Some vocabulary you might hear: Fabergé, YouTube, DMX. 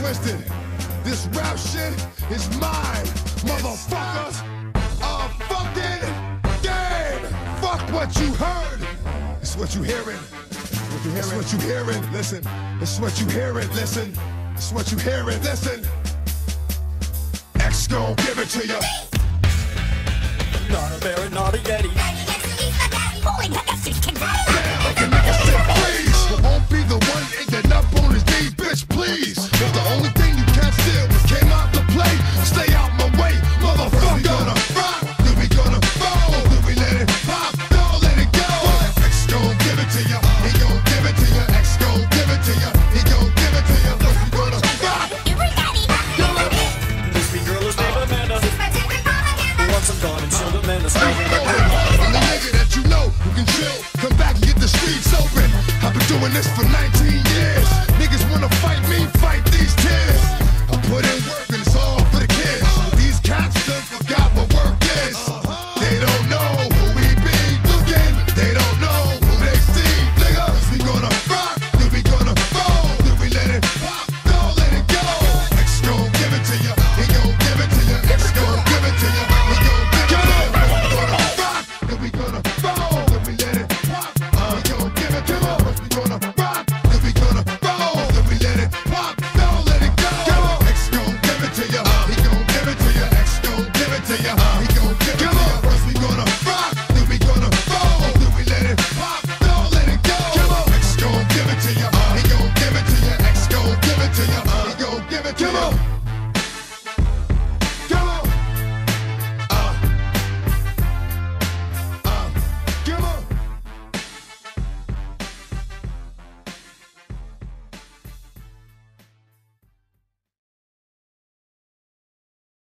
Winston, this rap shit is mine, motherfuckers. A fucking game. Fuck what you heard. It's what you hearing. It's what you hearing. Listen. It's what you hearing. Listen. It's what you hearing. Listen. X gon' give it to ya. Not a very naughty Yeti. I'm the nigga that you know who can chill, come back and get the streets open. I've been doing this for 19 years. Niggas wanna fight me.